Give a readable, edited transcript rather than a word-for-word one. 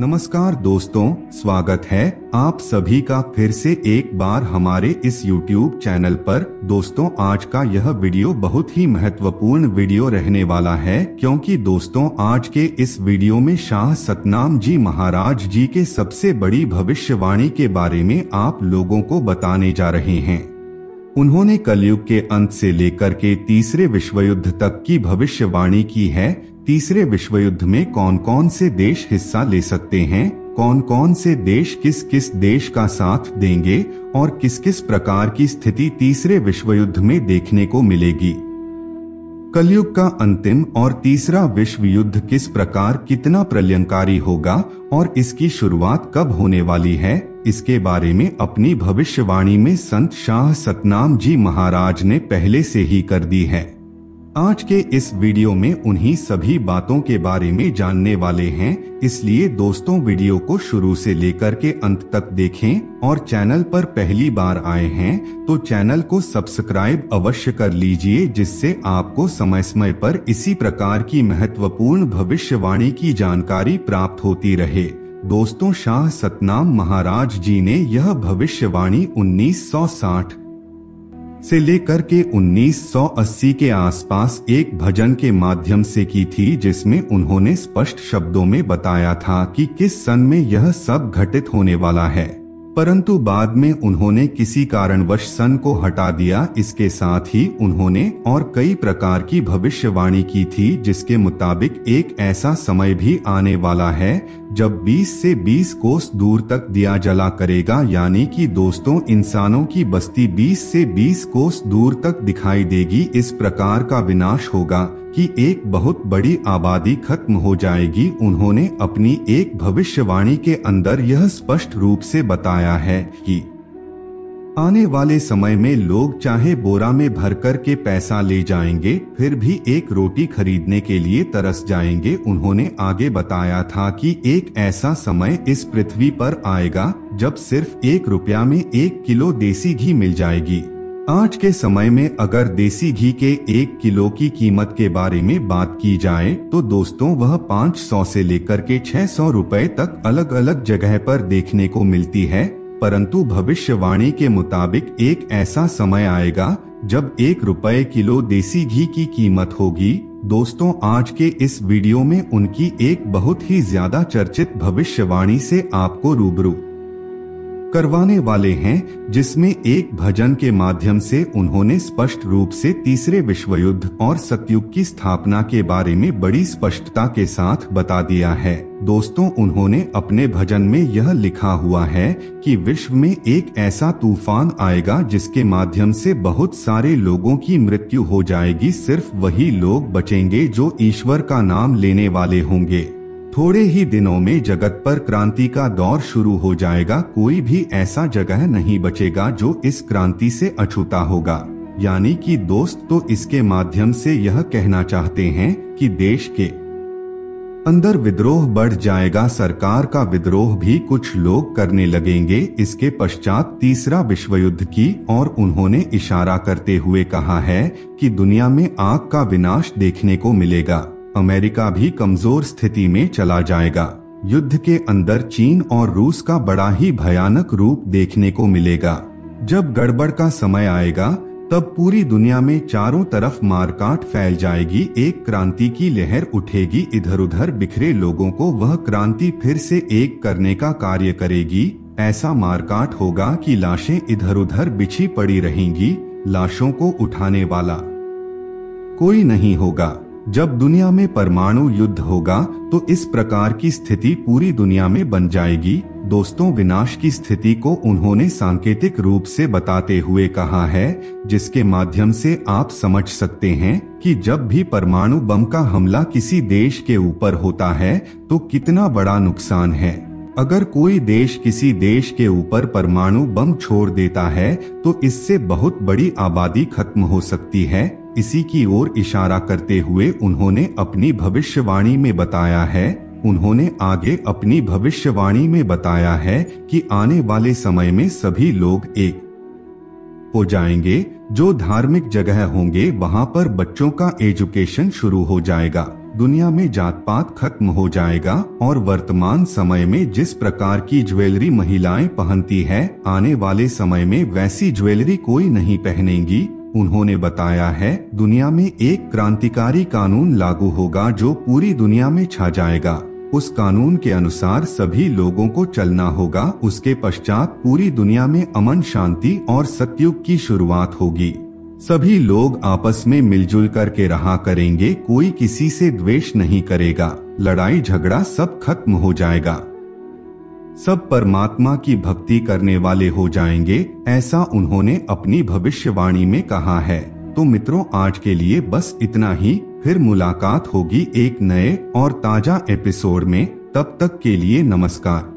नमस्कार दोस्तों, स्वागत है आप सभी का फिर से एक बार हमारे इस YouTube चैनल पर। दोस्तों, आज का यह वीडियो बहुत ही महत्वपूर्ण वीडियो रहने वाला है, क्योंकि दोस्तों आज के इस वीडियो में शाह सतनाम जी महाराज जी के सबसे बड़ी भविष्यवाणी के बारे में आप लोगों को बताने जा रहे हैं। उन्होंने कलयुग के अंत से लेकर के तीसरे विश्व युद्ध तक की भविष्यवाणी की है। तीसरे विश्व युद्ध में कौन कौन से देश हिस्सा ले सकते हैं, कौन कौन से देश किस किस देश का साथ देंगे और किस किस प्रकार की स्थिति तीसरे विश्व युद्ध में देखने को मिलेगी। कलयुग का अंतिम और तीसरा विश्व युद्ध किस प्रकार कितना प्रलयंकारी होगा और इसकी शुरुआत कब होने वाली है, इसके बारे में अपनी भविष्यवाणी में संत शाह सतनाम जी महाराज ने पहले से ही कर दी है। आज के इस वीडियो में उन्हीं सभी बातों के बारे में जानने वाले हैं, इसलिए दोस्तों वीडियो को शुरू से लेकर के अंत तक देखें और चैनल पर पहली बार आए हैं तो चैनल को सब्सक्राइब अवश्य कर लीजिए, जिससे आपको समय समय पर इसी प्रकार की महत्वपूर्ण भविष्यवाणी की जानकारी प्राप्त होती रहे। दोस्तों, शाह सतनाम महाराज जी ने यह भविष्यवाणी 1960 से लेकर के 1980 के आसपास एक भजन के माध्यम से की थी, जिसमें उन्होंने स्पष्ट शब्दों में बताया था कि किस सन में यह सब घटित होने वाला है, परंतु बाद में उन्होंने किसी कारणवश सन को हटा दिया। इसके साथ ही उन्होंने और कई प्रकार की भविष्यवाणी की थी, जिसके मुताबिक एक ऐसा समय भी आने वाला है जब 20 से 20 कोस दूर तक दिया जला करेगा, यानी कि दोस्तों इंसानों की बस्ती 20 से 20 कोस दूर तक दिखाई देगी। इस प्रकार का विनाश होगा कि एक बहुत बड़ी आबादी खत्म हो जाएगी। उन्होंने अपनी एक भविष्यवाणी के अंदर यह स्पष्ट रूप से बताया है कि आने वाले समय में लोग चाहे बोरा में भरकर के पैसा ले जाएंगे, फिर भी एक रोटी खरीदने के लिए तरस जाएंगे। उन्होंने आगे बताया था कि एक ऐसा समय इस पृथ्वी पर आएगा जब सिर्फ 1 रुपया में 1 किलो देसी घी मिल जाएगी। आज के समय में अगर देसी घी के 1 किलो की कीमत के बारे में बात की जाए तो दोस्तों वह 500 से लेकर के 600 रुपए तक अलग अलग जगह पर देखने को मिलती है, परंतु भविष्यवाणी के मुताबिक एक ऐसा समय आएगा जब 1 रुपए किलो देसी घी की कीमत होगी। दोस्तों, आज के इस वीडियो में उनकी एक बहुत ही ज्यादा चर्चित भविष्यवाणी से आपको रूबरू करवाने वाले हैं, जिसमें एक भजन के माध्यम से उन्होंने स्पष्ट रूप से तीसरे विश्व युद्ध और सतयुग की स्थापना के बारे में बड़ी स्पष्टता के साथ बता दिया है। दोस्तों, उन्होंने अपने भजन में यह लिखा हुआ है कि विश्व में एक ऐसा तूफान आएगा जिसके माध्यम से बहुत सारे लोगों की मृत्यु हो जाएगी। सिर्फ वही लोग बचेंगे जो ईश्वर का नाम लेने वाले होंगे। थोड़े ही दिनों में जगत पर क्रांति का दौर शुरू हो जाएगा। कोई भी ऐसा जगह नहीं बचेगा जो इस क्रांति से अछूता होगा। यानी कि दोस्त तो इसके माध्यम से यह कहना चाहते हैं कि देश के अंदर विद्रोह बढ़ जाएगा, सरकार का विद्रोह भी कुछ लोग करने लगेंगे। इसके पश्चात तीसरा विश्व युद्ध की और उन्होंने इशारा करते हुए कहा है कि दुनिया में आग का विनाश देखने को मिलेगा। अमेरिका भी कमजोर स्थिति में चला जाएगा। युद्ध के अंदर चीन और रूस का बड़ा ही भयानक रूप देखने को मिलेगा। जब गड़बड़ का समय आएगा तब पूरी दुनिया में चारों तरफ मारकाट फैल जाएगी। एक क्रांति की लहर उठेगी। इधर उधर बिखरे लोगों को वह क्रांति फिर से एक करने का कार्य करेगी। ऐसा मारकाट होगा कि लाशें इधर उधर बिछी पड़ी रहेंगी। लाशों को उठाने वाला कोई नहीं होगा। जब दुनिया में परमाणु युद्ध होगा तो इस प्रकार की स्थिति पूरी दुनिया में बन जाएगी। दोस्तों, विनाश की स्थिति को उन्होंने सांकेतिक रूप से बताते हुए कहा है, जिसके माध्यम से आप समझ सकते हैं कि जब भी परमाणु बम का हमला किसी देश के ऊपर होता है तो कितना बड़ा नुकसान है। अगर कोई देश किसी देश के ऊपर परमाणु बम छोड़ देता है तो इससे बहुत बड़ी आबादी खत्म हो सकती है। इसी की ओर इशारा करते हुए उन्होंने अपनी भविष्यवाणी में बताया है। उन्होंने आगे अपनी भविष्यवाणी में बताया है कि आने वाले समय में सभी लोग एक हो जाएंगे। जो धार्मिक जगह होंगे वहां पर बच्चों का एजुकेशन शुरू हो जाएगा। दुनिया में जात पात खत्म हो जाएगा और वर्तमान समय में जिस प्रकार की ज्वेलरी महिलाएं पहनती है आने वाले समय में वैसी ज्वेलरी कोई नहीं पहनेगी। उन्होंने बताया है दुनिया में एक क्रांतिकारी कानून लागू होगा जो पूरी दुनिया में छा जाएगा। उस कानून के अनुसार सभी लोगों को चलना होगा। उसके पश्चात पूरी दुनिया में अमन शांति और सतयुग की शुरुआत होगी। सभी लोग आपस में मिलजुल करके रहा करेंगे, कोई किसी से द्वेष नहीं करेगा, लड़ाई झगड़ा सब खत्म हो जाएगा, सब परमात्मा की भक्ति करने वाले हो जाएंगे। ऐसा उन्होंने अपनी भविष्यवाणी में कहा है। तो मित्रों, आज के लिए बस इतना ही। फिर मुलाकात होगी एक नए और ताजा एपिसोड में। तब तक के लिए नमस्कार।